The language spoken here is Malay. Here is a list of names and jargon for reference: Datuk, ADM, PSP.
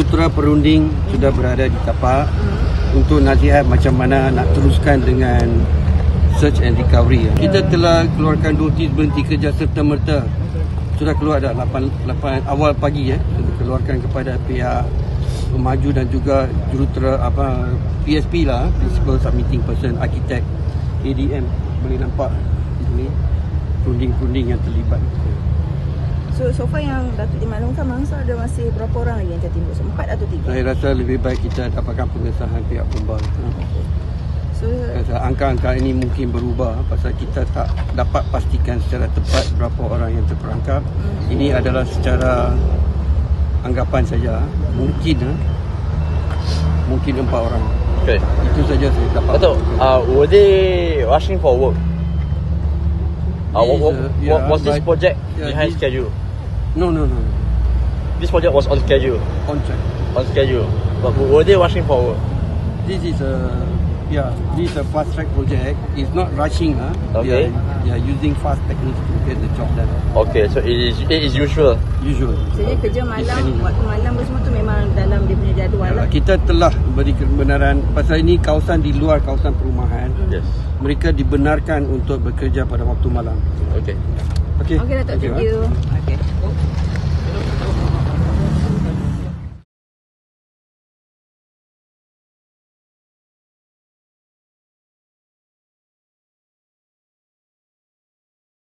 Putera Perunding sudah berada di tapak untuk nasihat macam mana nak teruskan dengan search and recovery. Kita telah keluarkan notis berhenti kerja serta-merta. Sudah keluar dah 8 awal pagi keluarkan kepada pihak pemaju dan juga jurutera PSP lah, Principal Submitting Person, Architect ADM. Boleh nampak di sini perunding-perunding yang terlibat. So far yang Datuk dimaklumkan, mangsa ada masih berapa orang lagi yang tertimbun? 4 atau 3? Saya rasa lebih baik kita dapatkan pengesahan pihak pembal. Angka-angka ini mungkin berubah pasal kita tak dapat pastikan secara tepat berapa orang yang terperangkap. Ini adalah secara anggapan saja. Mungkin 4 orang. Okay. Itu saja saya dapat. Betul. Were they rushing for work? Was this project behind schedule? No. This project was on schedule. On schedule. But were they rushing forward? This is a fast track project. It's not rushing, Okay. They are using fast techniques to get the job done. Okay, so it is usual. Jadi kerja malam, waktu malam semua tu memang dalam dia punya jadual lah. Kita telah beri kebenaran pasal ini kawasan di luar kawasan perumahan. Yes. Mereka dibenarkan untuk bekerja pada waktu malam. Okay, Datuk, thank you. Okay.